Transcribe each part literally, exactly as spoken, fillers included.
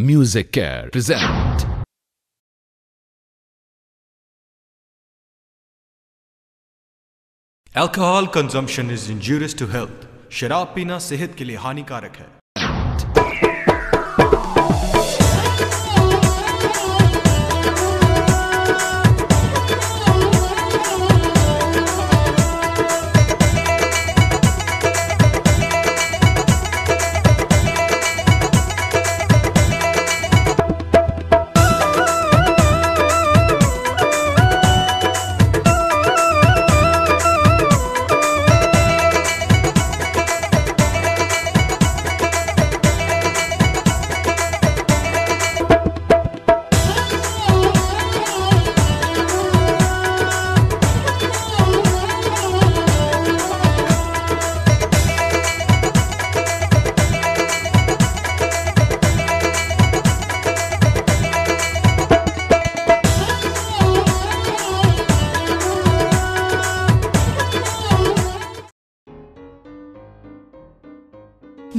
Music care present. Alcohol consumption is injurious to health. शराब पीना सेहत के लिए हानिकारक है।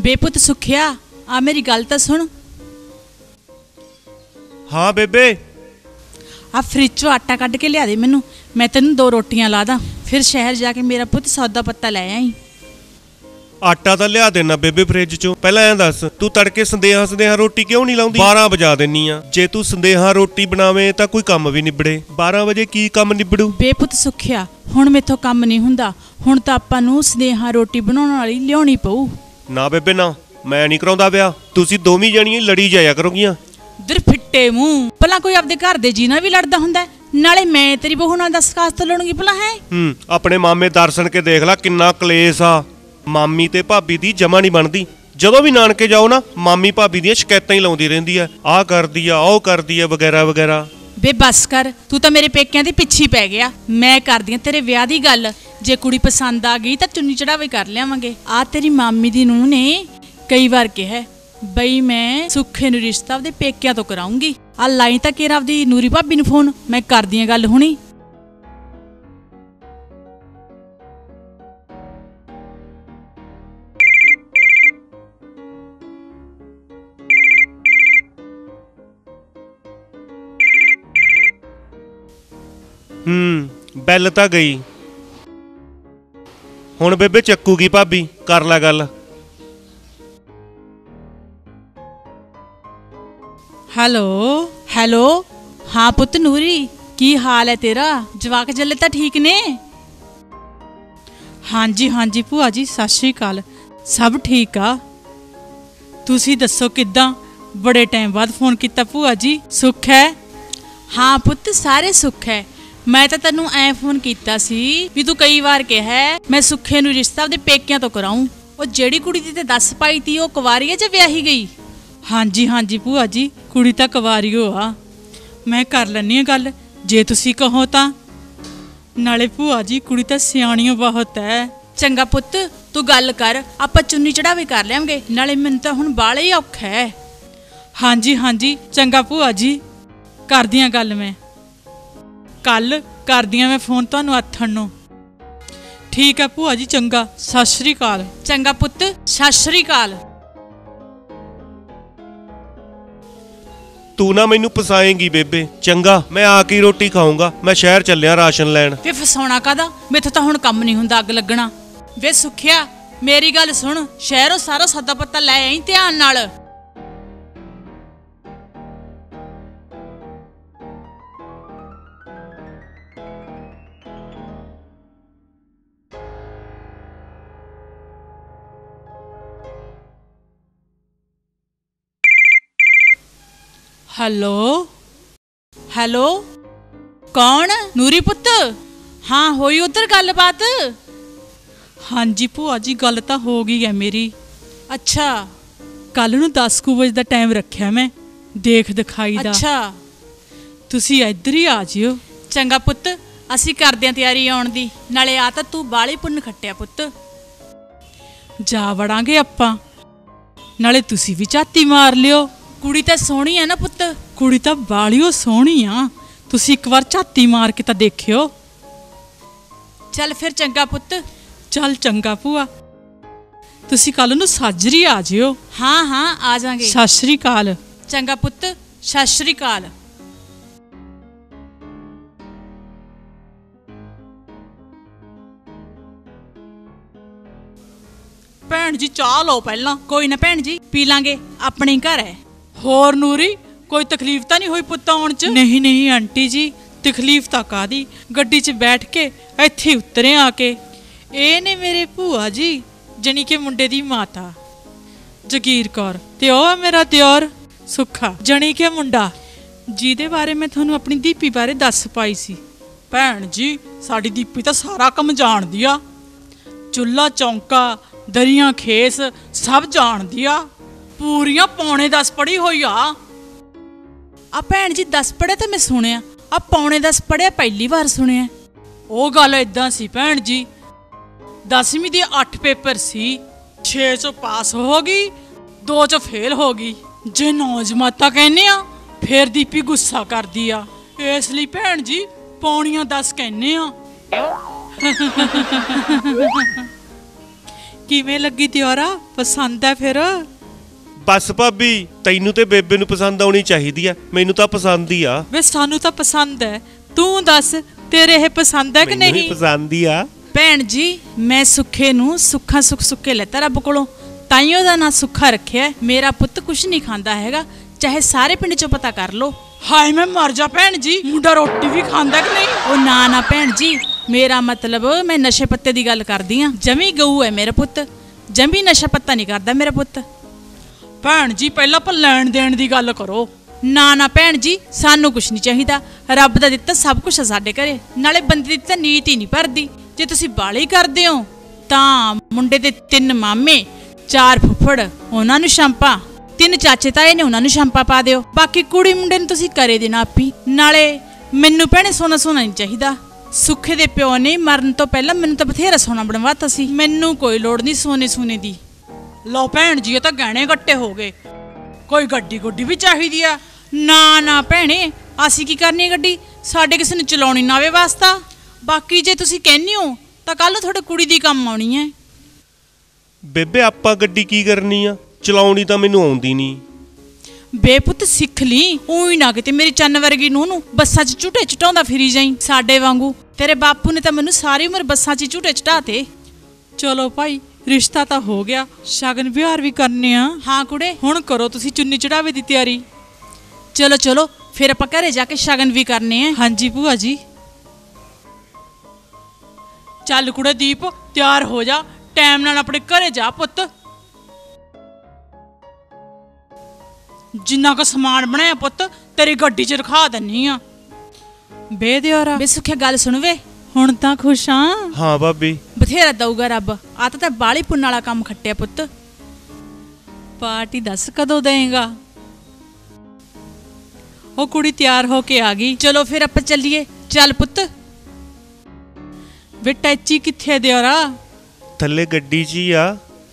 बेपुत सुखिया, आ मेरी गल तो सुन। हाँ बेबे। आ फ्रिज चो आटा कढ़ के लिया दे मैनू, मैं तेन दो रोटियां ला दा, फिर शहर जाके मेरा पुत सौदा पत्ता लै आई। आटा तो लिया देना बेबे फ्रिज चो। पहला ऐ दस, तू तड़के संदेहा संदेहा रोटी क्यों नहीं लाउंदी? बारह बजा देनी आ। जे तू संदेहा रोटी बनावे तां कोई काम भी निबड़े। बारह बजे की काम निबड़ू? बेपुत सुखिया, हुण मेथों काम नहीं हुंदा। हुण तां आपां नूं संदेहा रोटी बनाउण वाली लियाउणी पऊ। ना बेबे ना, मैं नहीं कराउंदा ब्याह। तुसी दोवीं जणियां लड़ी जाया करोगियां। दर फिट्टे मूंह, भला कोई अपने घर दे जीना भी लड़दा हुंदा? नाले मैं तेरी बहू नाल दस कास तो लड़ूंगी भला है। हम्म, अपने मामे दर्शन के देख ला किन्ना कलेश आ। मामी ते भाभी दी जमा नहीं बनदी। जदों भी नानके जाओ ना, मामी भाभी दी शिकायतां ही लाउंदी रहिंदी आ। आ करदी आ, ओ करदी आ, वगैरह वगैरह। बे बस कर, तू तां मेरे पेकिआं दे पिछे पै गया। मैं करदी आ तेरे विआह दी गल। जे कुड़ी पसंद आ गई तो चुन्नी चढ़ावे कर लियावांगे। आ तेरी मामी दी नूंह ने कई बार कहा बई मैं सुखे नूं रिश्ता अपने पेकिया तो कराऊंगी। आ लाई तां केरा अपनी नूरी भाभी नूं फोन, मैं करदी आ गल हुणी। हम्म, बैल तां गई। हुण बेबे चक्कूगी भाभी, कर ला गल। Hello hello. हाँ पुत नूरी, की हाल है तेरा? जवाक जल्ले तां ठीक ने? हाँ जी हाँ जी भूआ जी, सत श्री अकाल। सब ठीक आ, तुसी दसो किद्दां? बड़े टाइम बाद फोन किया भूआ जी। सुख है? हाँ पुत, सारे सुख है। मैं तो तेनू ऐ फोन किया सी भी तू कई बार कहा मैं सुखे नूं रिश्ता अपने पेकिया तो कराऊं। और जेड़ी कुड़ी दी ते दस पाई ती, ओ कुवारी है जे विआही गई? हाँ जी हाँ जी भूआ जी, कुड़ी तां कुवारी हो आ। मैं कर लैनी आ गल जे तुसी कहो तां। नाले भूआ जी कुड़ी तां सियाणी बहुत है। चंगा पुत्त, तू गल कर, आपां चुन्नी चढ़ावे कर लियावांगे। नाले मैनूं तां हुण बाला ही औखा है। हाँ जी हाँ जी, चंगा भूआ जी, करदी आ गल। मैं कल कर दियां मैं फोन तुहानू आथण नूं। ठीक है भूआ जी, चंगा, सत श्री अकाल। चंगा पुत्त, सत श्री अकाल। तू ना मैनू फसाएगी बेबे। चंगा, मैं आके रोटी खाऊंगा। मैं शहर चलिया राशन लैन। वे फसाउणा कादा, मेथों तां हुण काम नहीं हुंदा, अग लगणा। वे सुखिया मेरी गल सुन, शहरों सारा सौदा पत्ता लै आई ध्यान नाल। हेलो हेलो, कौन? नूरी पुत्त। हाँ, होई उधर गलबात? हाँ जी भूआ जी, गल तां हो गई है मेरी। अच्छा, कल नूं दस कु बजे दा टाइम रखिया मैं, देख दिखाई दा। अच्छा, तुसी इधर ही आ जियो। चंगा पुत्त, असी करदे आं तैयारी आउण दी। नाले आ तां तू बाले पुन्न खट्टिया पुत्त, जा वड़ांगे आपां। नाले तुसी भी झाती मार लियो, कुड़ी तां सोहणी है ना पुत्त? कुड़ी तां बालिओ सोहणी आ, तुसी एक बार झाती मार के तां देखियो। चल फिर चंगा पुत्त। चल चंगा भूआ, तुसी कल नूं साजरी आ जियो। हाँ हाँ, आ जांगे। सत श्री अकाल। चंगा पुत्त, सत श्री अकाल। भैन जी चाह लो पहला। कोई ना भैन जी, पी लांगे, अपने घर है। होर नूरी, कोई तकलीफ तो नहीं हुई पुत्त आउण च? नहीं नहीं आंटी जी, तकलीफ तो कादी, गड्डी च बैठ के इत्थे उतरे आके। ए ने मेरे भूआ जी, जनी के मुंडे दी माता जगीर कौर, ते ओह है मेरा त्योर सुखा, जनी के मुंडा जिहदे बारे मैं तुहानू अपनी दीपी बारे दस पाई सी। भैन जी साडी दीपी तो सारा कम जाणदी आ, चुल्हा चौंका दरियां खेस सब जाणदी आ, पूरियां पौने दस पढ़ी होई आ। आ भैन जी दस पढ़े तो मैं सुने, आ पौने दस पढ़िया पहली बार सुने। ओ गल इदां सी भैन जी, दसवीं दे अठ पेपर सी, छे चो पास हो गई, दो चो फेल हो गई। जे नौ जमाता कहने आ फिर दीपी गुस्सा कर दी आ, इसलिए भैन जी पौनिया दस कहने आ। किवें लगी त्योरा, पसंद है फिर? बस भाभी तैनू ते बेबे नू पसंद आउणी चाहीदी आ, मैनू तां पसंद ही आ। वे सानू तां पसंद है, तू दस तेरे ये पसंद है कि नहीं? मैनू पसंद ही आ। भैन जी मैं सुखे नू सुखा सुख सुखे लैता रब कोलों, ताइयों दा नां सुखा रखिया। मेरा पुत्त कुछ नहीं खांदा हैगा, चाहे सारे पिंड चो पता कर लो। हाय मैं मर जा भैन जी, मुंडा रोटी भी खांदा कि नहीं? ओ ना ना भैन जी, मेरा मतलब मैं नशे पत्ते दी गल करदी आं, जमी गऊ है मेरा पुत्त, जमी नशा पत्ता नहीं करदा मेरा पुत्त। भैन जी पहला पर लैण देण दी गल करो। ना ना भैन जी सानू कुछ नहीं चाहिदा, रब दा दित्ता सब कुछ है साडे घरे, नाले बंदे दी तां नीत ही नहीं भरदी। जे तुसीं बाली करदे हो तां मुंडे दे तीन मामे, चार फुफड़, उहनां नूं छांपा, तीन चाचे ताए ने उहनां नूं छांपा पा दिओ, बाकी कुड़ी मुंडे नूं तुसीं करे देना आपी। नाले मैनूं भैणे सोना सोना नहीं चाहिदा, सुखे दे प्यो ने मरन तो पहला मैनूं तां बथेरा सोना बनवाता सी, मैनूं कोई लोड़ नहीं सोने सोने दी। लो भैन जी तां गहणे घट्टे हो गए, कोई गड्डी गुड्डी भी चाहीदी आ? ना ना भैणे असीं की करनी गड्डी, साडे किसे नूं चलाउणी ना आवे वास्ता। बाकी जे तुसीं कहने हो तां कल थोड़े कुड़ी दी कम आउणी है। बेबे आपां गड्डी की करनी आ, चलाउणी तां मैनूं आउंदी नहीं। बेपुत सिख ली, ओही ना किते मेरी चन्न वर्गी नूं नूं बस्सां च झूटे चटाउंदा फिरी जाईं साडे वांगू। तेरे बापू ने तां मैनूं सारी उमर बस्सां च झूटे चटाते। चलो भाई रिश्ता तां हो गया, शगन विहार भी करने आ। हां कुड़े हुण करो तुसीं चुन्नी चढ़ावे दी तैयारी, चलो चलो फिर आपां घरे जाके शगन भी करने आ। हां जी भूआ जी। चल कुड़े दीप तैयार हो जा, टाइम नाल अपने घरे जा पुत्त। जिन्ना का समान बनाया पुत्त तेरी गड्डी च रखा दनी आ। बे देवरा बे सुखे गल सुन, वे हुण तां खुश हां? हां भाभी बथेरा दऊगा रब, आ तां बाली पुन्न वाला काम खट्टिया पुत्त। पार्टी दस कदों देगा? ओ कुड़ी तैयार होके आ गई, चलो फिर आप चलिए। चल पुत्त। वे टैची कित्थे देवरा? थल्ले गड्डी जी आ,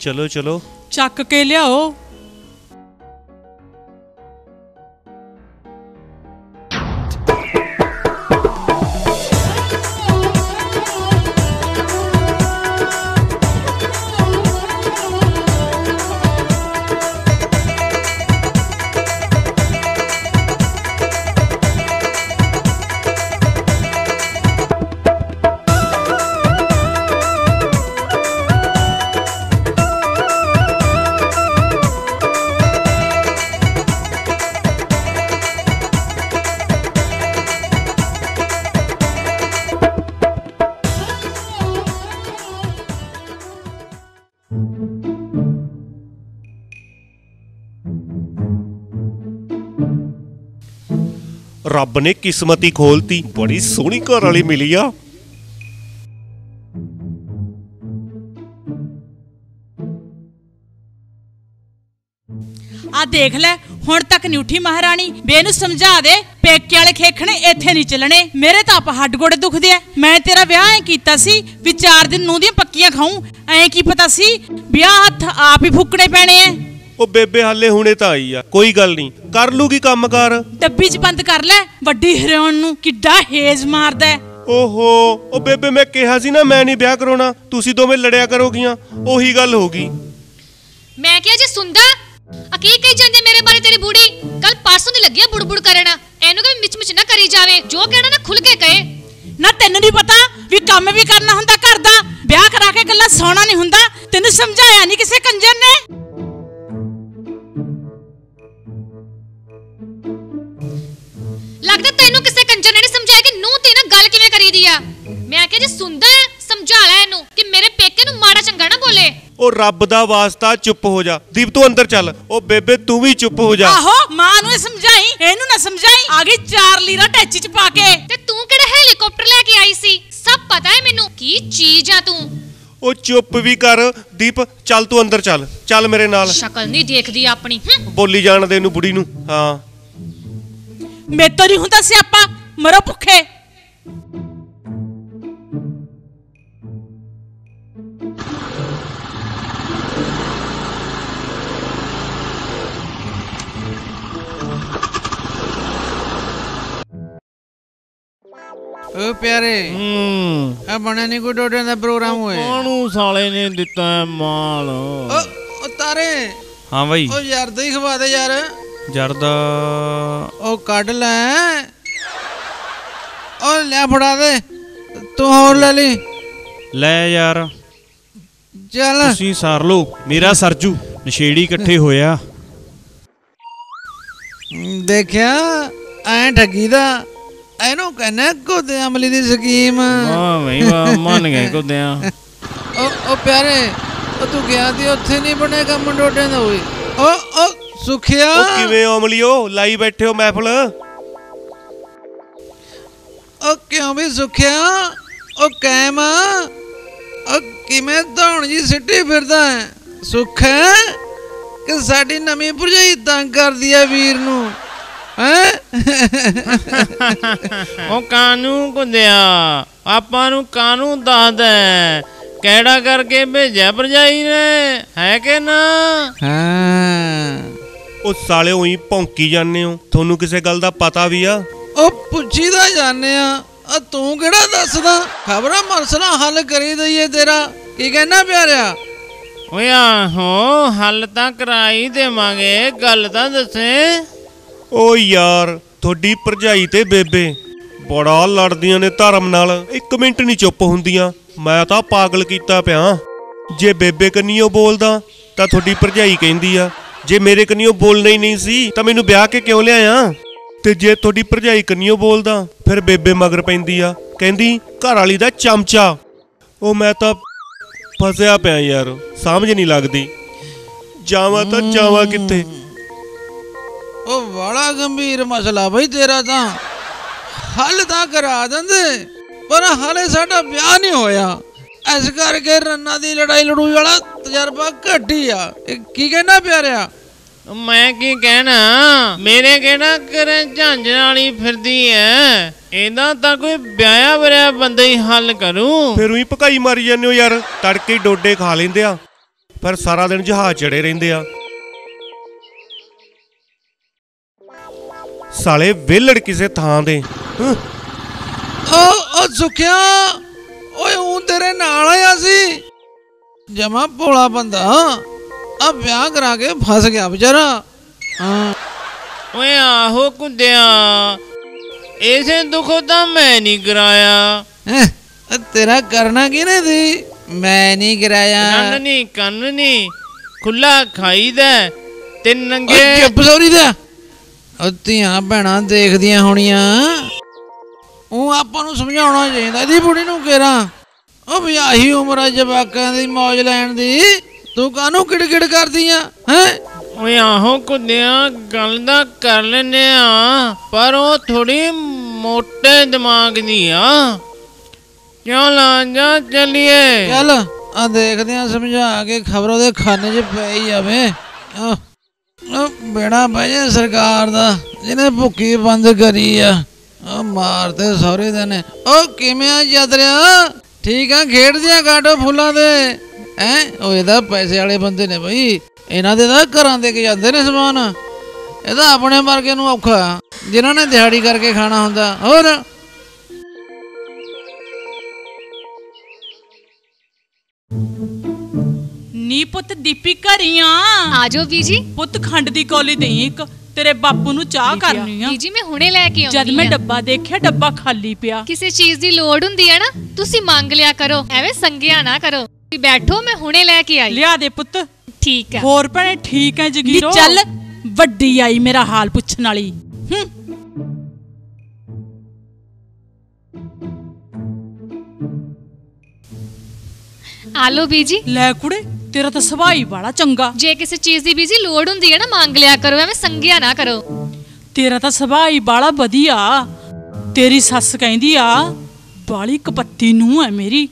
चलो चलो चक के लियाओ। रब ने किस्मत ही खोलती, बड़ी सोहनी घर वाली मिली आ। आ देख ले हुण तक नहीं उठी महाराणी, बेनू समझा दे पेके वाले खेखणे इत्थे नहीं चलने। मेरे तो आप हड्ड गोड़े दुखदे आ, मैं तेरा विआह ऐ कीता सी भी चार दिन नूं दीयां पक्कियां खाऊं, ऐ की पता सी विआह हत्थ आप ही फुकणे पैणे ऐ। ओ बेबे हाले हुणे तां आई आ, कोई गल नहीं कर लूगी काम कार। डब्बी च बंद कर ले, वड्डी हरियाण नूं किड्डा हेज मारदा है। ओहो ओ बेबे मैं कहा सी ना मैं नहीं ब्याह कराउणा, तुसीं दोवें लड़िया करोगियां, ओही गल हो गई। मैं क्या जे सुंदा की कही जांदे मेरे बारे तेरी बूढ़ी कल पासों दी लगी बुड़बुड़ करना एनु कोई मिचमिच ना करी जावे जो कहना ना खुल के कहे ना तैनू नहीं पता भी काम भी करना हुंदा घर दा ब्याह करा के गल्ला सोना नहीं हुंदा तैनू समझाया नहीं किसे कंजर ने लगदा तैनू किसे कंजर ने समझाया कि नू ते ना गल किवें करी दिया मैं आके जे सुनदा समझा लै एनु कि मेरे पेके नू माड़ा चंगा ना बोले और रब दा वास्ता चुप हो जा दीप तू अंदर चल ओ बेबे तू भी चुप हो जा आहो मां नु समझाई एनु ना समझाई आगे चार लीरा टैची च पाके ते तू केड़ा हेलीकॉप्टर लेके आई सी सब पता है मेनू की चीज आ तू ओ चुप भी कर दीप चल तू अंदर चल चल मेरे नाल शकल नहीं देखदी अपनी बोली जान दे एनु बुढ़ी नु हां मैं तो नहीं हुंदा स्यापा मरो भुखे ओ प्यारे आ बने नहीं कोई डोडे दा प्रोग्राम होए कोणू साले ने दिता है माल ओ, ओ तारे हां भाई ओ यार दही खवा दे यार जरदा ओ काट ले ओ ले फड़ा दे तू और ले ले ले यार चल तुसी सार लो मेरा सरजू नशेड़ी इकट्ठे होया देखया ऐ ठगी दा एनु कहना गोदे अमली दी स्कीम वाह भाई वाह मान गए गोदे ओ ओ प्यारे ओ तू गया दी ओथे नहीं बनेगा मंडोटे दा ओए ओ ओ सुखिया ओ किवें अमलियो लाई बैठे हो महफल ओ क्यों भी सुखिया ओ कैमा ओ किवें धौण जी सिटी फिरदा है सुख है कि साडी नमी भरजाई तंग कर दिया वीर नू ओ कानू को दिया आपा नू कानू दाद है कैड़ा करके भेजा भरजाई ने है के ना हां ओ साले ओही भौंकी जाने हो थानू किसे गल दा पता भी आ ओ पुछी दा जाने आ तू केड़ा दसदा खबरा मसला हल करी दईए तेरा की कहना प्यारा ओ आहो हल ता कराई देवांगे गल ता दसे ओ यार थोड़ी भरजाई ते बेबे बड़ा लड़दियां ने धर्म नाल एक मिनट नहीं चुप हुंदियां मैं तां पागल कीता पिया जे बेबे कन्नियों बोलदा तां थोड़ी भरजाई कहंदी आ जे मेरे कन्नियों बोलना ही नहीं सी तां मैनूं ब्याह के क्यों लिआया ते जे थोड़ी भरजाई कन्नियों बोलदा फिर बेबे मगर पैंदी आ कहंदी घर वाली दा चमचा ओ मैं तां फसिया पिया यार समझ नहीं लगदी जावां तां जावां कित्थे ओ बड़ा गंभीर मसला भाई तेरा था हल तो करा देंदे पर हाले साडा ब्याह नहीं होया इस करके रन्ना दी लड़ाई लड़ूई वाला तजर्बा घट ही आ की कहना प्यारिया मैं की कहना मेरे कहना करे झांझण वाली फिरदी है एदा तां कोई ब्याहिया वरिया बंदा ही हल करू फिर ही भकाई मारी जाने हो यार तड़के डोडे खा लेंदे आ पर सारा दिन जहाज चढ़े रहिंदे आ साले वेलड़ किसे थां दे ओ ओ सुखिया ओए हूं तेरे नाल आया सी जमा भोला बंदा आ ब्याह करा के फस गया बेचारा ओए आहो कुंदिया ऐसे दुखो तां मैं नहीं कराया तेरा करना किने दी मैं नहीं कराया कन्न नहीं कन्न नहीं खुला खाई दे ते नंगे चुप सौरी दा ਧੀਆਂ ਭੈਣਾਂ ਦੇਖਦੀਆਂ ਹੋਣੀਆਂ ਉਹ ਆਪਾਂ ਨੂੰ ਸਮਝਾਉਣਾ ਚਾਹੀਦਾ ਇਹਦੀ ਬੁੜੀ ਨੂੰ ਕਿਹੜਾ ਉਹ ਵੀ ਆਹੀ ਉਮਰ ਆ ਜਵਾਕਾਂ ਦੀ ਮੌਜ ਲੈਣ ਦੀ ਤੂੰ ਕਾਹਨੂੰ ਕਿੜਕਿੜ ਕਰਦੀ ਆ ਹੈ ਓਏ ਆਹੋ ਕੁੰਨਿਆ ਗੱਲ ਦਾ ਕਰ ਲੈਨੇ ਆ ਪਰ ਉਹ ਥੋੜੀ ਮੋਟੇ ਦਿਮਾਗ ਦੀ ਆ ਕਿਉਂ ਲਾਂਜਾ ਚੱਲੀਏ ਚੱਲ ਆ ਦੇਖਦੇ ਆ ਸਮਝਾ ਕੇ ਖਬਰ ਉਹਦੇ ਖਾਨੇ 'ਚ ਪੈ ਹੀ ਜਾਵੇ ਆਹ बेड़ा भाई सरकार दा जिने भुक्की बंद करी आ मारते सारे दिन ओ किवें आ जदरिया ठीक आ खेड दिया काटो फुला दे हैं ओ एदा पैसे वाले बंदे ने भाई इना दे दा घरां दे के जांदे ने समान एदा अपने मरके नूं औखा जिन्हां ने दिहाड़ी करके खाना हुंदा होर नी पुत दीपिका रिया आ जाओ वी जी। पुत खंड दी कौली देई इक तेरे बापू नू चाह करनी आ। जी मैं हुणे लैके आऊंगी। जद मैं डब्बा देखिया डब्बा खाली पिया। किसी चीज दी लोड़ हुंदी है ना तुसी मांग लिया करो, एवें संगिया ना करो। बैठो मैं हुणे लैके आई। लिया दे पुत। ठीक है होर भैणे ठीक है जगीरो। चल वड्डी आई मेरा हाल पुछण वाली। आलो बीजी। ले कुड़े तेरा तो सवाई बड़ा चंगा। जे किसी चीज दी बीजी लोड़ हुंदी है ना मांग लिया करो, एवें संगिया ना करो। तेरा तो सवाई बड़ा वधिया। तेरी सस कहंदी आ बाली कपत्ती नूं है मेरी,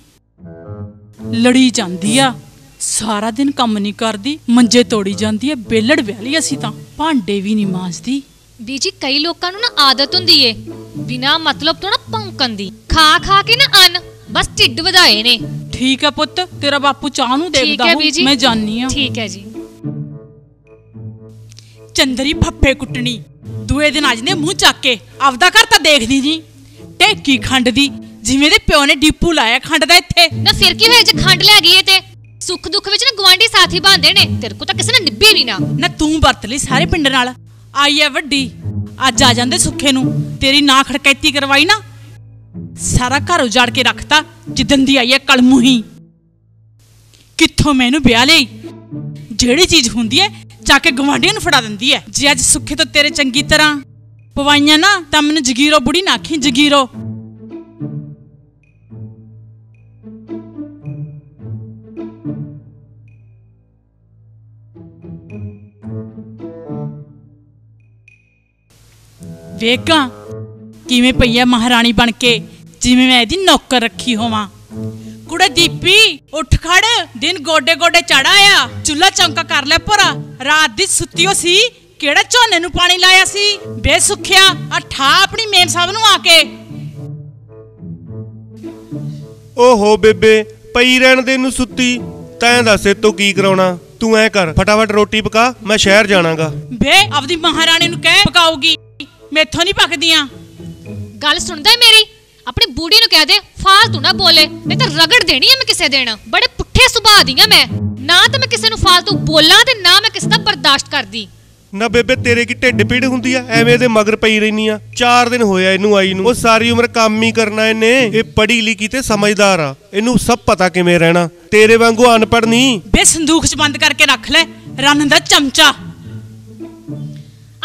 लड़ी जांदी आ, सारा दिन काम नहीं करदी, मंजे तोड़ी जांदी है, बेलड़ व्याली असी तां भांडे भी नहीं मांजदी। बीजी कई लोकां नूं ना आदत हुंदी है बिना मतलब तो ना भौंकण दी, खा खा के ना अन्न बस ढिड वधाए ने। ठीक है पुत तेरा बापू चाह नूं देखदा हूं, मैं जानी हां। ठीक है जी। चंदरी फप्पे कुटनी दूए दिन अज ने मूंह चाके आपदा घर तां देखदी जी। टेकी खंड दी जिवें दे प्यो ने डीपू लाया खंड दा इत्थे ना। फिर की होया जे खंड लै गई ते सुख दुख विच ना गवांडी साथी बांधे ने। तेरे को तां किसे ने निभे नहीं ना ना तूं बरत लई सारे पिंड नाल। आई है वड्डी अज आ जांदे सुखे नूं। तेरी ना खड़कैती करवाई ना सारा घर उजाड़ के रखता जिदन दी आई है कलमू ही। कित्थों मैनू ब्याह ले जेड़ी चीज हुंदी है जाके गवांढियां नूं फड़ा दिंदी है। जे अज सुखे तो तेरे चंगी तरह पवाइयां ना तां मैनू जगीरो बुढ़ी ना आखी जगीरो। वेगा किवें पई है महारानी बन के जिमें मैं इहदी नौकर रखी होवां। कुड़े दीपी उठ खड़, दिन गोडे गोडे चढ़ा आया, चुल्हा चौंका कर ले भरा, रात दी सुत्ती हो सी, केड़ा झोने नूं पानी लाया सी, बे सुखिया अठा अपनी मेम साहब नूं आके। ओहो बेबे पई रहण दे नूं सुत्ती, तैं दस तू की कराउणा। तू ऐ कर फटाफट रोटी पका, मैं शहर जाणागा। बे अपनी महारानी नूं कह पकाऊगी, मेथों नहीं पकदियां। गल सुनदा मेरी, अपनी बूढ़ी नूं कह दे फालतू ना बोले, नहीं तो रगड़ देनी है मैं किसे देना। बड़े पुट्ठे सुभाव दी हां मैं, ना तो मैं किसे नूं फालतू बोलां ते ना मैं किसे दा बर्दाश्त करदी। ना बेबे तेरे की ढिड पीड़ हुंदी आ, एवें दे मगर पई रहनी आ। चार दिन होया इनू आई नूं, ओह सारी उम्र काम ही करना इने। ए पढ़ी लिखी ते समझदार आ, इनू सब पता किवें रहना, तेरे वांगू अनपढ़ नहीं। बे संदूक च बंद करके रख ले रन दा चमचा।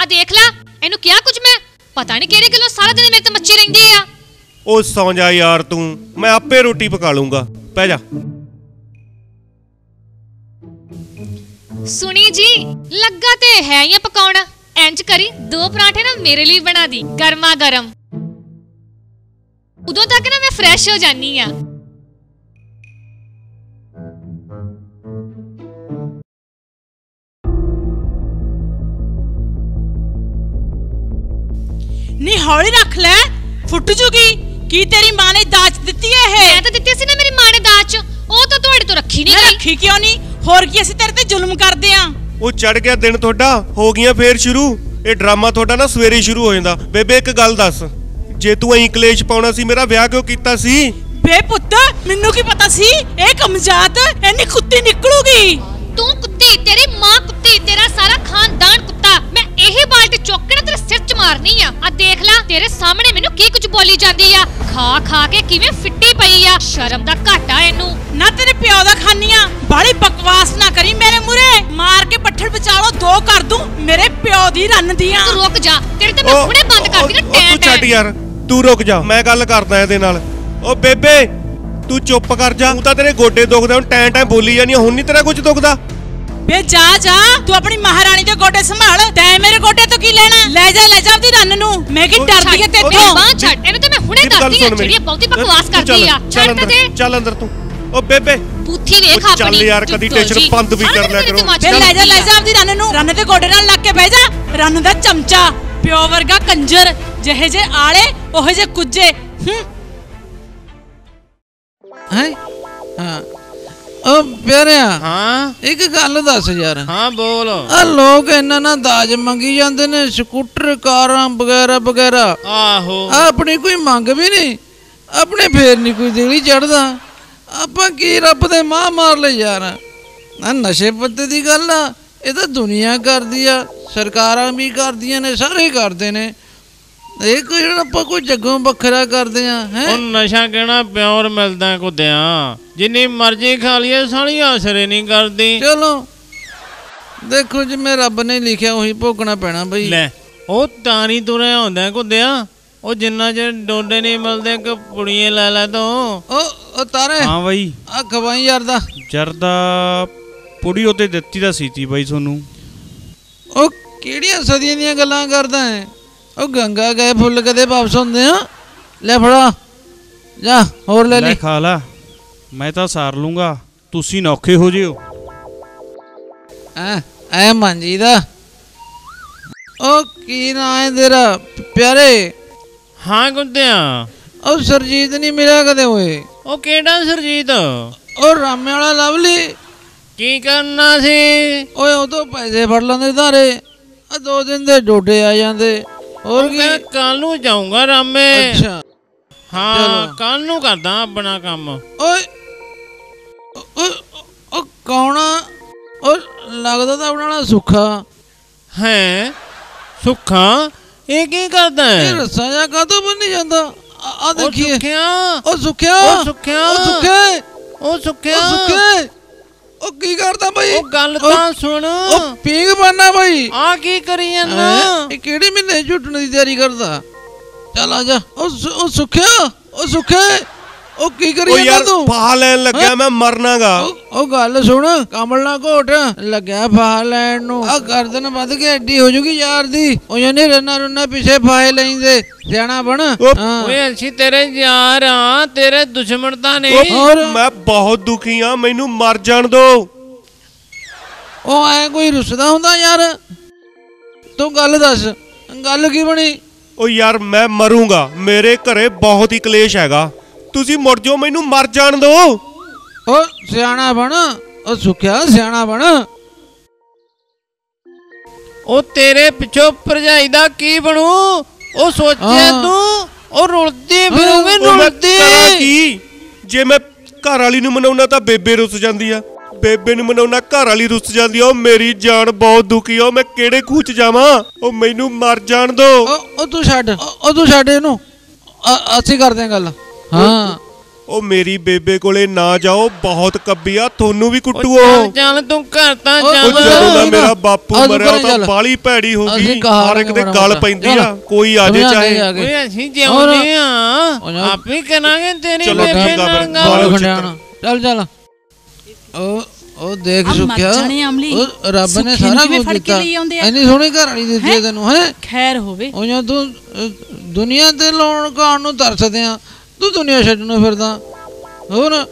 आ देख ला इनू क्या कुछ मैं पता नहीं केरे गल्लों सारा दिन मेरे ते मच्ची रहिंदी आ। ओ सौ जा यार तू, मैं आपे रोटी पका लूंगा, पै जा। सुनी जी लगा ते है या पकाउना, एंच करी दो पराठे ना मेरे लिए बना दी गर्मा गर्म, उदों तक ना मैं फ्रेश हो जानी आ। नी हौली रख ले फुट जुगी। की तेरी मां ने दाच दिती है? मैं तो दिती सी ना मेरी मां ने दाच, ओ तो तोड़े तो रखी नहीं गई। रखी क्यों नहीं? होर की असि तेरे ते जुल्म करदे आ। ओ चढ़ गया दिन थोड़ा, हो गया फेर शुरू। ए ड्रामा थोड़ा ना सवेरे शुरू हो जांदा। बेबे एक गल दस, जे तू ऐ कलेश पाउणा सी मेरा विआह क्यों कीता सी? बे पुत्त मेनू की पता सी ए कमजात एनी कुत्ती निकलूगी। तू कुत्ती, तेरी मां कुत्ती, तेरा सारा खानदान कुत्ता। मैं यही बाल्टी चुक के तेरे सिर च मारनी आ। आ देख ला तेरे सामने मेनू की कुछ बोली जांदी आ, खा खा के किवें फिट्टी पई आ, शर्म दा घाटा एनू। ना तेरे पिओ दा खानी आ, बाली बकवास ना करी मेरे मुरे, मार के पत्थर बचालो दो कर दूं मेरे पिओ दी रन दियां। तू रुक जा, तेरे ते मैं हुणे बंद कर दी ना टैं। तू छट यार, तू रुक जा, मैं गल करदा इहदे नाल। ओ बेबे तू चुप कर जा, तू तां तेरे गोडे दुखदे हुण टैं टैं बोली जानी, हुण नहीं तेरा कुछ दुखदा। बे जा जा तू अपनी महारानी दे गोडे संभाल, तैं मेरे गोडे तो की लेना। ले जा ले जा अपनी रन नू, मैं की डरदी है तेरे तो। बां छड एनु ते मैं हुणे दसदी आ, जेड़ी बहुती बकवास करदी आ। छड ते दे, चल अंदर तू। ओ बेबे पूथी वेख अपनी। चल यार कदी टेंशन बंद भी कर ले करो। बे ले जा ले जा अपनी रन नू, रन दे गोडे नाल लग के बह जा। रन दा चमचा प्यो वर्गा कंजर, जेहे जे आले ओहे जे कुजे। हैं हां ओ प्यारिया। हाँ एक गल दस यार। हाँ बोल। आ लोग इन्ना ना दाज मंगी जांदे ने, स्कूटर कारां वगैरा वगैरा। आहो आ अपनी कोई मंग भी नहीं, अपने फेर नहीं कोई दिली चढ़दा। आपां की रब दे मां मार ले यार। ना नशे पत्ते की गल आ, ये तो दुनिया करती है, सरकार भी करती ने, सारे करते हैं। ये कोई आप कोई जगों बखरा करते हैं। नशा कहना प्योर मिलता कुत्या, जिनी मर्जी खा लीए सारी आसरे नहीं करती। चलो देखो जी, मैं रब ने लिखा उही भोगना पैना बई। ले ਉਹ ਤਾਰੀ ਤੁਰਿਆ ਹੁੰਦਾ ਕੁੱਦਿਆ, ਉਹ ਜਿੰਨਾ ਚਿਰ ਡੋਡੇ ਨਹੀਂ ਮਿਲਦੇ ਕਿ ਪੁੜੀਏ ਲੈ ਲੈ ਤੂੰ। ਉਹ ਤਾਰੇ ਹਾਂ ਬਾਈ, ਆ ਖਵਾਈ ਯਾਰਦਾ ਜਰਦਾ ਪੁੜੀ ਉਤੇ ਦਿੱਤੀ ਤਾਂ ਸੀਤੀ ਬਾਈ ਤੁਹਾਨੂੰ। ਉਹ ਕਿਹੜੀਆਂ ਸਦੀਆਂ ਦੀਆਂ ਗੱਲਾਂ ਕਰਦਾ ਹੈ। ਉਹ ਗੰਗਾ ਗਏ ਫੁੱਲ ਕਦੇ ਵਾਪਸ ਹੁੰਦੇ ਆ। ਲੈ ਫੜਾ ਜਾ, ਹੋਰ ਲੈ ਲੈ, ਖਾ ਲਾ, ਮੈਂ ਤਾਂ ਸਾਰ ਲੂੰਗਾ, ਤੁਸੀਂ ਨੌਖੇ ਹੋ ਜਿਓ। ਐ ਐ ਮਾਂਜੀ ਦਾ ओ की ना है तेरा प्यारे? हाँ कुत्तिया, ओ सरजीत नहीं मिला कदे होए? ओ केड़ा सरजीत? ओ रामे वाला लवली। की करना सी? ओए ओ तो पैसे फड़ लेंदे तारे, दो दिन दे डोडे आ जांदे। और की कल नू जाऊंगा रामे। अच्छा हाँ, कल नू करदा अपना काम। ओए ओ ओ कौना? ओ लगदा तां अपना वाला सुखा है। सुखा ये की करता है? रस्सा जा का तो बन नहीं जाता। आ देखिए, ओ सुखिया ओ सुखिया ओ सुखे ओ सुखिया ओ सुखे। ओ की करता भाई? ओ गल ता सुन, ओ पीग बनना भाई। आ की करी जांदा? ए केड़ी महीने झुटण दी तैयारी करदा? चल आ जा। ओ ओ सुखिया ओ सुखे, ओ की करी जांदा तू? फाह लैन लग्या मैं मरनागा। ओ गल सुन, कमलना घोट लग्या फाह लैन नू। आ गर्दन वध के एडी हो जूगी यार दी। ओ यानी रन्ना रन्ना पीछे फाहे लैंदे, सियाणा बन। ओए अंशी तेरे यार हां, तेरे दुश्मन ता नहीं। और मैं बहुत दुखी हां, मेनू मर जान दो। ओ ऐ कोई रुसदा हुंदा यार? तू गल दस, गल की बनी? ओ यार मैं मरूंगा, मेरे घरे बहुत ही कलेश हैगा, तुसी मुड़ जाओ, मेनू मर जान दो। ओ सियाणा बन, ओ सुखिया सियाणा बन। ओ तेरे पिछो भरजाई दा की बनू? ओ सोचिया तू? ओ रुलदी फिरूंगी रुलदी। जे मैं घर वाली नूं मनाउणा तां बेबे रुस जांदी आ, बेबे नूं मनाउणा घर वाली रुस जांदी आ। ओ मेरी जान बहुत दुखी आ, मैं किहड़े खूच जावां? ओ मैनू मर जाण दो। ओ तू छड्ड, ओ तू छड्ड इहनूं, असीं करदे आं गल। हां ओ मेरी बेबे कोले ना जाओ, बहुत कब्बिया, थोनू भी कुट्टू। चल तू घर ता चल। जदों मेरा बापू मरिया तां बाली भैड़ी हो गई, हर एक दे गल पैंदी आ, कोई आ जे चाहे। ओए असीं जिउंदे आ, आपे करांगे तेरी बेबे नाल। चल चल। ओ ओ देख सुखिया, ओ रब ने सारा कुछ दित्ता, इन्नी सोहणी घर वाली दित्ती तैनूं। है खैर होवे। ओ यार तू दुनिया ते लाउण काण नूं तरसदे आ, तू दुनिया छड्डणों फिरदा। और ऐ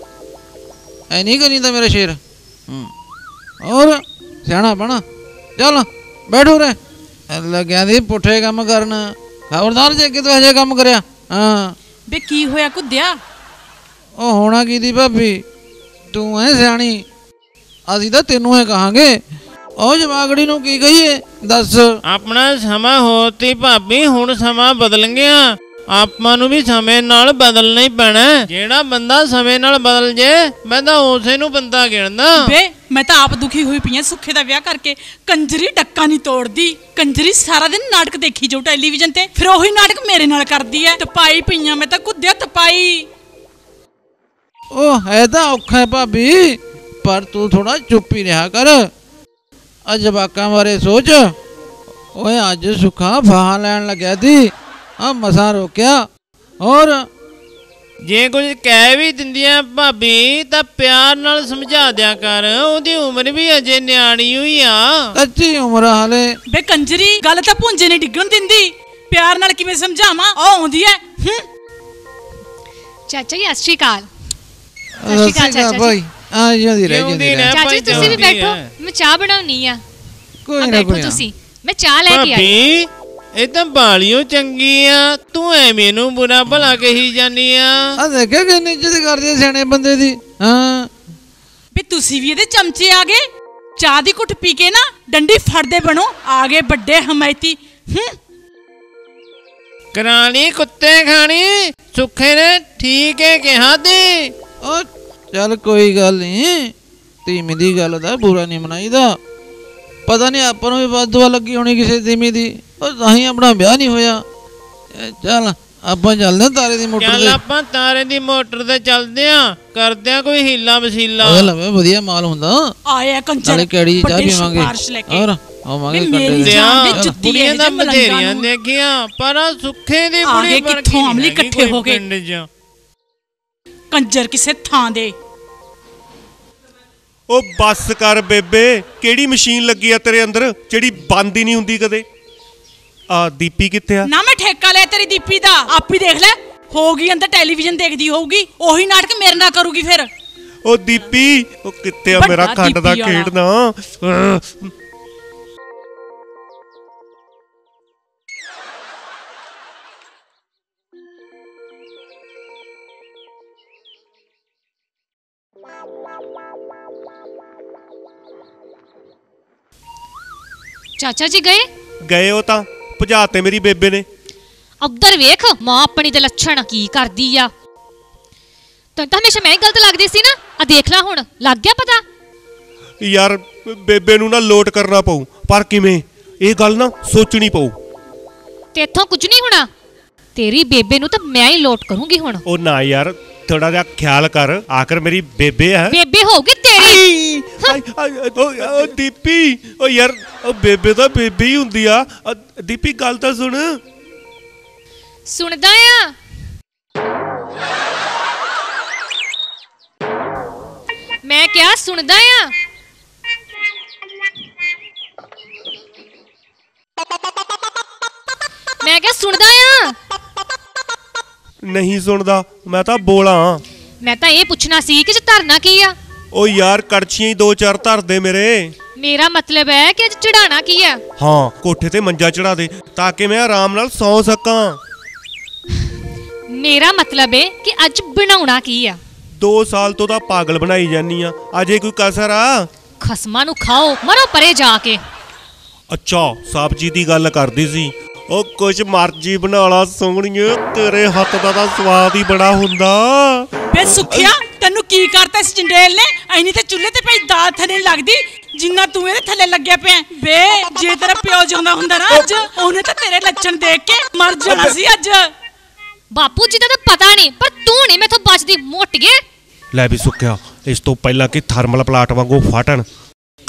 नहीं करी मेरा शेर। और सियाणा बना, चल बैठो रे। लग्या दी पुठे काम करना, खबरदार जे कि तू अजे काम करया। हां बे की होया कुद्या? ओ होना की दी भाभी, तू है सियाणी, असी तां तेनू ही कहांगे। ओ जवागड़ी नूं की कहिए दस? अपना समा होती भाभी, हुण समा बदल गया, ਆਪਾਂ ਨੂੰ ਵੀ ਸਮੇਂ ਨਾਲ ਬਦਲਣਾ ਹੀ ਪੈਣਾ। ਜਿਹੜਾ ਬੰਦਾ ਸਮੇਂ ਨਾਲ ਬਦਲ ਜੇ, ਮੈਂ ਤਾਂ ਉਸੇ ਨੂੰ ਬੰਦਾ ਗਿਣਦਾ। ਵੇ ਮੈਂ ਤਾਂ ਆਪ ਦੁਖੀ ਹੋਈ ਪਈ ਆ ਸੁੱਖੇ ਦਾ ਵਿਆਹ ਕਰਕੇ। ਕੰਜਰੀ ਡੱਕਾ ਨਹੀਂ ਤੋੜਦੀ, ਕੰਜਰੀ ਸਾਰਾ ਦਿਨ ਨਾਟਕ ਦੇਖੀ ਜਾਉ ਟੈਲੀਵਿਜ਼ਨ ਤੇ, ਫਿਰ ਉਹੀ ਨਾਟਕ ਮੇਰੇ ਨਾਲ ਕਰਦੀ ਐ। ਤਪਾਈ ਪਈਆਂ ਮੈਂ ਤਾਂ ਕੁੱਦਿਆ, ਤਪਾਈ। ਉਹ ਹੈ ਤਾਂ ਔਖਾ ਭਾਬੀ, ਪਰ ਤੂੰ ਥੋੜਾ ਚੁੱਪ ਹੀ ਰਿਹਾ ਕਰ, ਆ ਜਵਾਕਾਂ ਬਾਰੇ ਸੋਚ। ਓਏ ਅੱਜ ਸੁੱਖਾ ਫਾਹ ਲੈਣ ਲੱਗਿਆ ਸੀ, आ मसा रोकया। और जे कुछ कह भी दिंदियां भाभी तां प्यार नाल समझा दिया कर, ओदी उम्र भी अजे न्याणी हुई आ, कच्ची उम्र हाले। बे कंजरी, गल तां पुंजे नहीं डिगण दिंदी, प्यार नाल किवें समझावां? ओ आउंदी ऐ। चाचा जी सत श्री अकाल। सत श्री अकाल चाचा जी। आ जी जी चाचा जी, तुसीं भी बैठो, मैं चाह बनाउणी आ। कोई ना कोई, तुसीं मैं चाह लैके आई। भाभी ਇਹ ਤਾਂ ਬਾਲੀਓ ਚੰਗੀ ਆ, ਤੂੰ ਐਵੇਂ ਨੂੰ ਬੁਰਾ ਭਲਾ ਕਹੀ ਜਾਨੀ ਆ। ਆ ਦੇਖਿਆ ਕਿੰਨੀ ਇੱਜ਼ਤ ਕਰਦੇ ਸਿਆਣੇ ਬੰਦੇ ਦੀ। ਹਾਂ ਵੀ ਤੁਸੀਂ ਵੀ ਇਹਦੇ ਚਮਚੇ ਆ ਗਏ, ਚਾਹ ਦੀ ਘੁੱਟ ਪੀ ਕੇ ਨਾ ਡੰਡੀ ਫੜਦੇ ਬਣੋ। ਆ ਗਏ ਵੱਡੇ ਹਮਾਇਤੀ। ਕਰਾਣੀ ਕੁੱਤੇ ਖਾਣੀ, ਸੁੱਖੇ ਨੇ ਠੀਕ ਹੈ ਕਿਹਾ ਤੇ। ਉਹ ਚੱਲ ਕੋਈ ਗੱਲ ਨਹੀਂ, धीमी दी गल का बुरा नहीं मनाई दा। पता नहीं आपू भी बद दुआ लगी होनी किसी धीमी की और ताही अपना ब्याह नहीं होया। चल आप चलते तारे की मोटर, आप तारे की मोटर से चलते हैं, करते हैं कोई हीला वसीला। वधिया माल होंदा आया कंचर केड़ी चाह पीवांगे और ਕਰੂਗੀ ਫਿਰ ਉਹ ਦੀਪੀ ਉਹ ਕਿੱਥੇ ਆ ਮੇਰਾ ਖੱਡ ਦਾ ਖੇਡਣਾ। चाचा जी गए गए हो तां भुजाते मेरी बेबे ने। उधर वेख मां अपनी दे लक्षण की करदी आ। तैनूं तां हमेशा मैं गलत लगदी सी ना, आ देख ला हुण लग गया पता। यार बेबे नूं ना लोट करना पऊ, पर किवें इह गल ना सोचणी पऊ। तेथों कुछ नहीं होना, तेरी बेबे नूं तां मैं ही लोट करूंगी हुण। ओ ना यार थोड़ा जा ख्याल कर, आखिर मेरी बेबे है। बेबे होगी तेरी। ओ ओ दीपी ओ यार ओ बेबे तो बेबे ही हुंदी आ। दीपी गल तां सुन। सुनदा आ। मैं क्या सुनदा आ। मैं क्या सुनदा आ। नहीं सुनदा मैं तां बोला। मैं तां ये पूछना सी कि धरना की आ। ओ यार कड़छियां ही दो चार धर दे मेरे। मेरा मतलब है कि चढ़ाना की आ। हां कोठे ते मंजा चढ़ा दे ताकि मैं आराम नाल सो सकां। मेरा मतलब है कि अज बनाउणा की आ। दो साल तो दा पागल बनाई जानी आ, अजे कोई कसर आ। खसमां नू खाओ मरो परे जाके। अच्छा साहब जी दी गल करदी सी। ओ कुछ मर्जी बना ला सोहणिए, तेरे हाथ दा तां स्वाद ही बड़ा हुंदा। बे सुखिया तैनूं की करता इस जंडेल ने। ऐनी ते चुल्हे ते पई दाल थले लगदी जिन्ना तू इहदे थले लग्गिया पिया। बे जे तेरा पिओ जिंदा हुंदा ना अज, ओहने ते तेरे लक्षण देख के मर जाना सी अज। बापू जी दा तां पता नहीं, पर तू नहीं मैथों बचदी मोटिए। लै भी सुखिया इस तों पहला कि थर्मल प्लाट वांगू फाटण,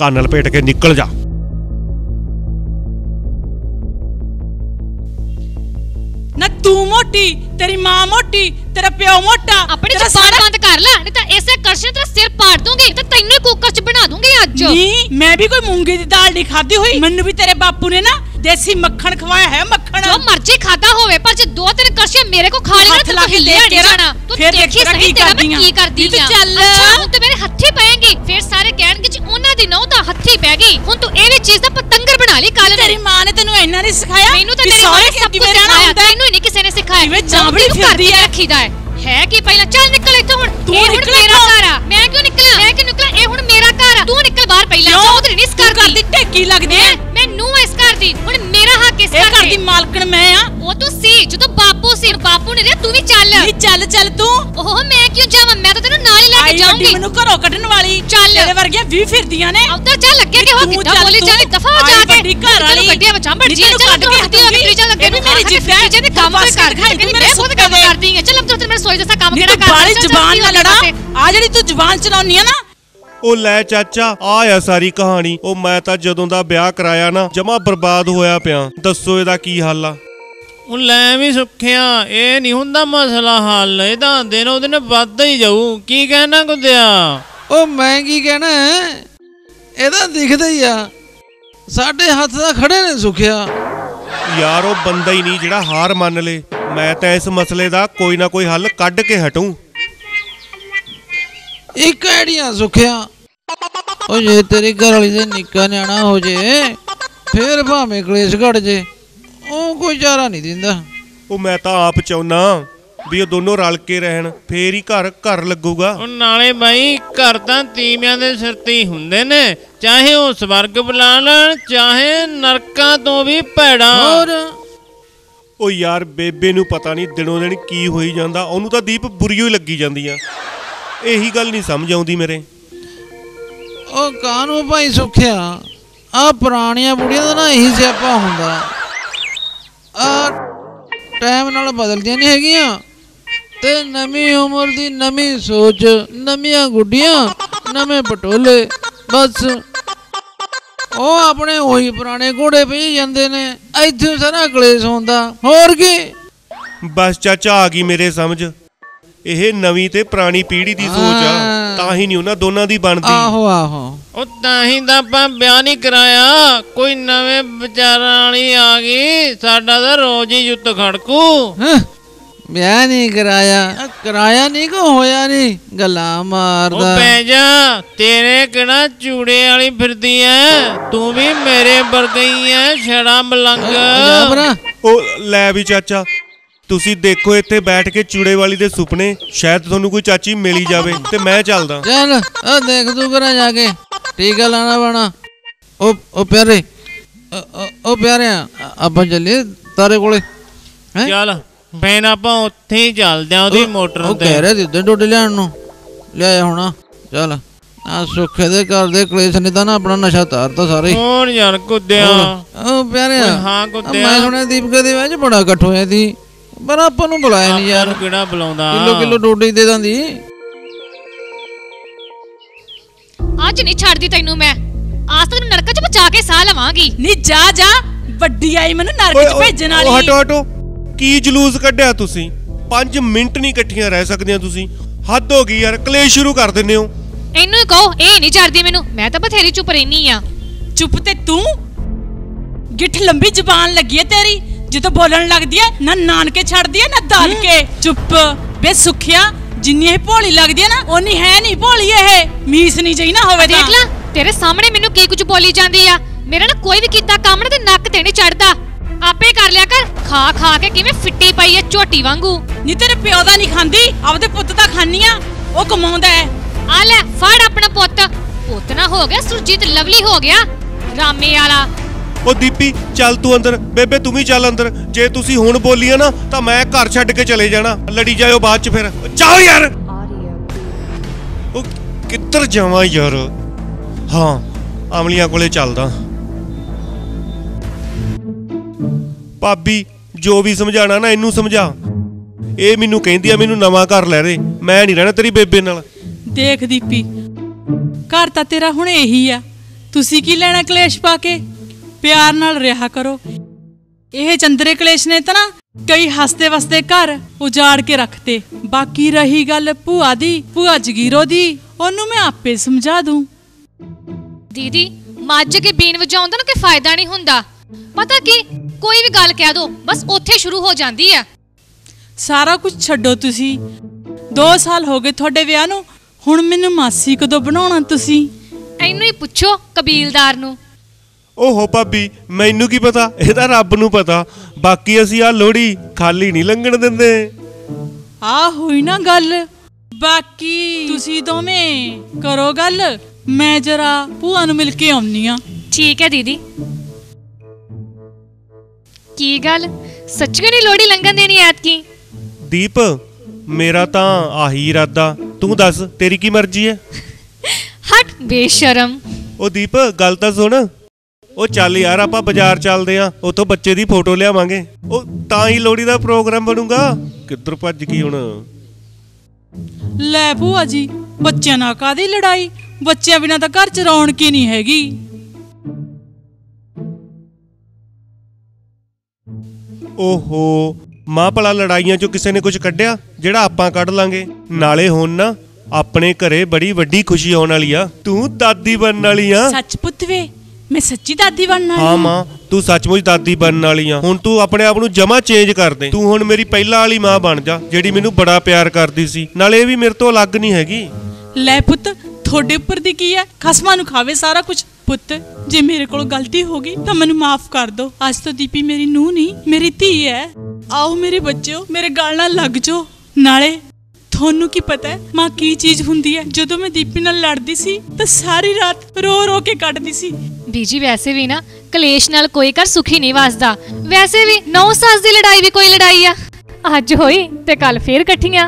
कानल पेट के निकल जा। ना तू मोटी, तेरी मां मोटी, तेरा प्यो मोटा। अपनी जुबान बंद कर ला, नहीं तां ऐसे करशे तेरा सिर पाड़ दूंगी ते तैनू कुकर च बना दूंगी अज। नहीं मैं भी कोई मूंगी दी दाल नहीं खादी हुई। मैनू भी तेरे बापू ने ना देसी मक्खन खवाया है। मक्खन जो मर्जी खाता होवे, पर जे दो तीन करशे मेरे को खा लेना तू हिले नहीं जाना। तू देखी सही तेरा मैं की करदी आ। अच्छा हुण ते मेरे हत्थी पएगी, फिर सारे कहणगे जी ओना दी नौ तां हत्थी पै गई। हुण तू एवी चीज दा पतंगर बना ली। कल तेरी मां ने तैनू इन्ना नहीं सिखाया। मैनू तां तेरी मां ने सब कुछ सिखाया। नहीं किसी ने सिखाया मैं जाबड़ी करदी है रखीदा है है कि पहला। चल निकल इथों हुन। तू निकल मेरा घर आ। मैं क्यों निकला, मैं क्यों निकला? ए हुन मेरा घर आ, तू निकल बाहर। पहला चौधरी नहीं इस घर दी ढेकी लगदी है। मैं नू इस घर दी हुन मेरा हक इस घर दी मालकन मैं आ। ओ तू सी जदों बापू सी, बापू ने रे तू भी चल। नहीं चल चल तू। ओहो मैं क्यों जावां, मैं तो तेरे नाल ही लेके जाऊंगी। मेनू घरों कढण वाली चल तेरे वर्गियां भी फिरदियां ने। उधर चल लगे के हो किदा बोली जा। दफा हो जा के घर वाली कड्डिया बचांबड़ जी। चल तू हत्ती हो के चल लगे मेरी जिद्द है। जे काम कर खाई तू मेरे खुद काम करदी है। चल अब तो मेरे सोई जैसा काम केड़ा कर। बाली जुबान ना लड़ा आ जड़ी तू जुबान चलाउनी है ना। ओ ले चाचा आ या सारी कहानी। ओ मैं तां जदों दा ब्याह कराया ना जमा बर्बाद होया पिया। दसो इहदा की हल आ। ओ ले वी सुखिया ए नहीं हुंदा मसला हल। ए तां दिन ओ दिन वधदा ही जाऊ। की कहना गुद्दिया? ओ मैं की कहना एदा दिखदा ही आ। साडे हत्थ दा खड़े ने सुखिया। यार ओ बंदा ही नहीं जिहड़ा हार मान ले। मैं तो इस मसले का कोई ना कोई हल कढ़ के हटूं। एक आइडिया सुखिया। ओ जे तेरी घरवाली दे निक्का न्याणा हो जे फिर भावें कलेश घट जे, ओ कोई चारा नहीं दिंदा। ओ मैं तां आप चाहुंदा भी ओ दोनों रल के रहन फिर ही घर घर लगूगा। ओ नाले भाई घर तां तीवियां दे सिर ते ही हुंदे ने, चाहे ओ स्वर्ग बुला लैण चाहे नरकां तों भी भैड़ा। और ओ यार बेबे नूं पता नहीं दिनों दिन की होई जांदा। ओनू तां दीप बुरी होई लगी जांदी आ। यही गल नहीं समझ आउंदी मेरे। ਉਹ ਕਾਹਨੂੰ ਭਾਈ ਸੁਖਿਆ ਆ ਪੁਰਾਣੀਆਂ ਬੁੜੀਆਂ ਦਾ ਨਾ ਇਹੀ ਸਿਆਪਾ ਹੁੰਦਾ ਆ ਟਾਈਮ ਨਾਲ ਬਦਲਦੀਆਂ ਨਹੀਂ ਹੈਗੀਆਂ ਤੇ ਨਵੀਂ ਉਮਰ ਦੀ ਨਵੀਂ ਸੋਚ ਨਵੀਆਂ ਗੁੱਡੀਆਂ ਨਵੇਂ ਪਟੋਲੇ ਬਸ ਉਹ ਆਪਣੇ ਉਹੀ ਪੁਰਾਣੇ ਘੋੜੇ ਪਈ ਜਾਂਦੇ ਨੇ ਇੱਥੇ ਸਾਰਾ ਕਲੇਸ਼ ਹੁੰਦਾ ਹੋਰ ਕੀ बस चाचा आ गई मेरे समझ ਇਹ ਨਵੀਂ ਤੇ ਪੁਰਾਣੀ ਪੀੜੀ ਦੀ ਸੋਚ ਆ ਤਾਂ ਹੀ ਨਹੀਂ ਉਹਨਾਂ ਦੋਨਾਂ ਦੀ ਬਣਦੀ ਆਹੋ ਆਹੋ ਉਹ ਤਾਂ ਹੀ ਤਾਂ ਆਪਾਂ ਵਿਆਹ ਨਹੀਂ ਕਰਾਇਆ ਕੋਈ ਨਵੇਂ ਵਿਚਾਰਾਂ ਵਾਲੀ ਆ ਗਈ ਸਾਡਾ ਤਾਂ ਰੋਜ਼ ਹੀ ਯੁੱਤ ਖੜਕੂ ਵਿਆਹ ਨਹੀਂ ਕਰਾਇਆ ਕਰਾਇਆ ਨਹੀਂ ਕੋ ਹੋਇਆ ਨਹੀਂ ਗੱਲਾਂ ਮਾਰਦਾ ਉਹ ਪੈ ਜਾ ਤੇਰੇ ਕਿਹੜਾ ਚੂੜੇ ਵਾਲੀ ਫਿਰਦੀ ਐ ਤੂੰ ਵੀ ਮੇਰੇ ਵਰਗੀ ਐ ਛੜਾ ਮਲੰਗ ਉਹ ਲੈ ਵੀ ਚਾਚਾ तुसी देखो इत्थे बैठ के चूड़े वाली दे सुपने शायद तुहानू कोई चाची मिली जावे ते मैं चलदा चल ओ देख तू करा जाके टीका लाना बना ओ ओ प्यारे ओ ओ प्यारे आपां चलिए तारे कोले हैं चल बैन आपां उत्थे ही चलदे आ ओदी मोटर ते ओ कह रहे जिद्दे डोडे लेण नू ले आया होना चल आ सुखे दे घर दे कलेश ने तां ना अपना नशा तारता सारे होण यार कुद्या ओ प्यारे हां कुद्या मैं सुने दीपक दे विच बड़ा इकट्ठ होया सी पर ਆਪਾਂ ਨੂੰ ਬੁਲਾਇਆ ਨਹੀਂ ਯਾਰ ਕਿਹੜਾ ਬੁਲਾਉਂਦਾ ਕਿਲੋ ਕਿਲੋ ਡੋਡੀ ਦੇ ਦਾਂਦੀ ਅੱਜ ਨਹੀਂ ਛੱਡਦੀ ਤੈਨੂੰ ਮੈਂ ਆਸ ਤੈਨੂੰ ਨਰਕ ਚ ਬਚਾ ਕੇ ਸਾਹ ਲਵਾਂਗੀ ਨਹੀਂ ਜਾ ਜਾ ਵੱਡੀ ਆਈ ਮੈਨੂੰ ਨਰਕ ਚ ਭੇਜਣ ਵਾਲੀ ਹਟੋ ਹਟੋ ਕੀ ਜਲੂਸ ਕੱਢਿਆ ਤੁਸੀਂ ਪੰਜ ਮਿੰਟ ਨਹੀਂ ਇਕੱਠੀਆਂ ਰਹਿ ਸਕਦੀਆਂ ਤੁਸੀਂ ਹੱਦ ਹੋ ਗਈ ਯਾਰ ਕਲੇਸ਼ ਸ਼ੁਰੂ ਕਰ ਦਿੰਦੇ ਹੋ ਇਹਨੂੰ ਹੀ ਕਹੋ ਇਹ ਨਹੀਂ ਛੱਡਦੀ ਮੈਨੂੰ ਮੈਂ ਤਾਂ ਬਥੇਰੀ ਚੁੱਪ ਰਹਿਨੀ ਆ ਚੁੱਪ ਤੇ ਤੂੰ ਗਿੱਠ ਲੰਬੀ ਜ਼ੁਬਾਨ ਲੱਗੀ ਹੈ ਤੇਰੀ जो बोलन लगती है ना नानके छड़ दिया ना दाल के चुप बे सुखिया जिन्नी भोली लगती है ना ओनी है नहीं भोली है मीस नहीं चाहिए ना होवे देख ला तेरे सामने मेनू की कुछ बोली जांदी आ मेरा ना कोई भी कीता काम ना ते नक ते नहीं चढ़दा आपे कर लिया कर खा खा के किवें फिट्टी पई है झोटी वांगू नहीं तेरे प्यो दा नहीं खांदी आपदे पुत्त दा खानी आ ओ कमाउंदा है आ ले फड़ अपना पुत्त पुत्त ना हो गया सुरजीत लवली हो गया रामे वाला ओ दीपी चल तू अंदर बेबे तुम ही चल अंदर जे तुसी हुण बोलिया ना तो मैं घर छड्ड के चले जाना लड़ी जाओ बाद च फिर जाओ यार ओ किधर जावां यार हां आमलियां कोले चलदा भाभी जो भी समझाना ना इनू समझा ए मैनू कहंदी आ मैनू नवा घर ले रे मैं नहीं रहना तेरी बेबे नाल देख दीपी घर तां तेरा हुण यही आ तुसी की लेना कलेश पाके प्यार नाल रहा करो यह चंद्रे कलेश ने तो ना कई हसते वसते घर उजाड़ के रखते बाकी रही गल भूआ दी भूआ जगीरो दी ओनू मैं आपे समझा दूं दीदी मज के बीन वजाउंदा ना के फायदा नहीं हुंदा पता की कोई भी गल कह दो बस ओथे शुरू हो जांदी है सारा कुछ छड्डो तुसी दो साल हो गए थोड़े विआह नू हुण मैनू मासी कदों बनाउणा तुसी एनू ही पुछो कबीलदार नू ओहो भाभी मैनू की पता इहदा रब नू पता बाकी असी आ लोड़ी खाली नहीं लंघण दिंदे आ होई ना गल बाकी तुसी दोवें करो गल मैं जरा भूआ नू मिल के आउनी आ ठीक है दीदी की गल सच में नहीं लोड़ी लंघण देनी ऐतकी दीप मेरा तां आही इरादा तू दस तेरी की मर्जी है हट बेशरम ओ दीप गल तां सुण ओ चल यार आपां बाजार चलदे आ उत्थों बच्चे दी फोटो लियावांगे ओ तां ही लोड़ी दा प्रोग्राम बनूगा किधर भज गई हुण लै भूआ जी बच्चेयां नाल कादी लड़ाई बच्चेयां बिना तां घर च रौनक ही नहीं हैगी ओहो मां भला लड़ाइयां चों किसे ने कुछ कड्ढिया जिहड़ा आपां कढ लांगे नाले हुण ना अपने घरे बड़ी वड्डी खुशी आउण वाली आ तू दादी बनण वाली आ सच पुत्तवे मैं सच्ची दादी बनना हाँ मां तू सचमुच दादी बनने वाली है हुण तू अपने आप नू जमा चेंज कर दे तू हुण मेरी पहला वाली मां बन जा जिहड़ी मैनू बड़ा प्यार करदी सी नाले भी मेरे तो अलग नहीं हैगी लै पुत्त थोड़े उपर दी की है खसमां नू खावे सारा कुछ पुत्त जे मेरे कोलों गलती हो गई तां मैनू माफ कर दो अज तो दीपी मेरी नूह नहीं मेरी धी है आओ मेरे बच्चो मेरे गल नाल लग जाओ नाले थोनू की पता है मां की चीज हुंदी है जदों मैं दीपी नाल लड़दी सी तां सारी रात रो रो के कटदी सी बीजी वैसे भी ना कलेश नाल कोई घर सुखी नहीं वसदा वैसे भी नौ सास दी लड़ाई भी कोई लड़ाई आ अज होई ते कल फिर इकट्ठियां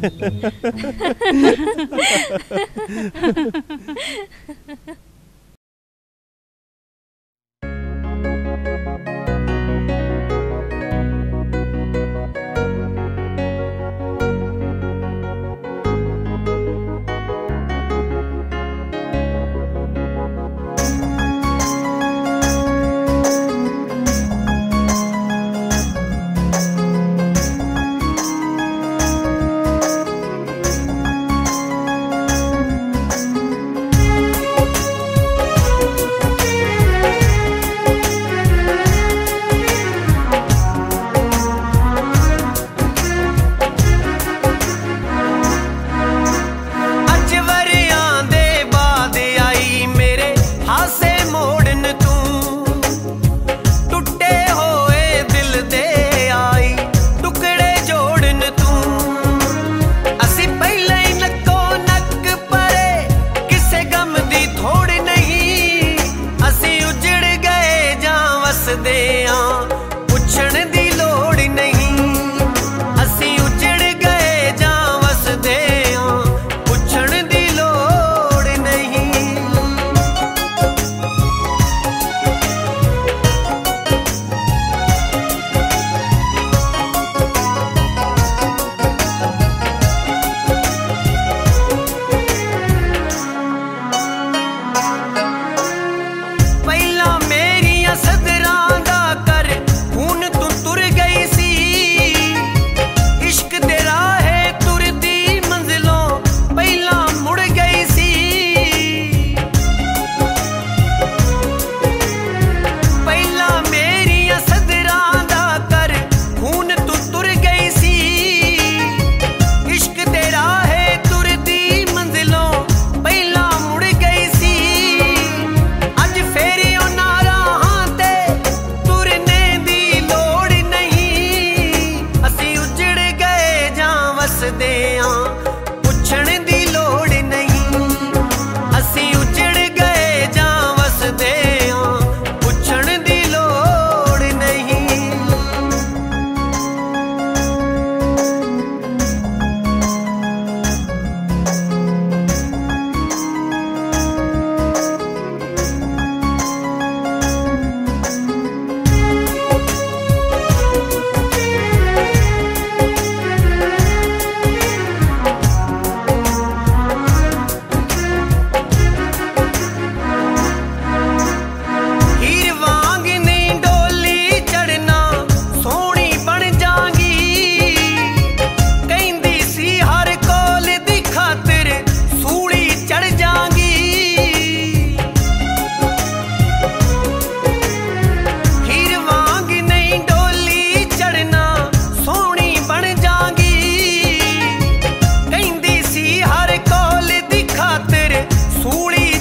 सूली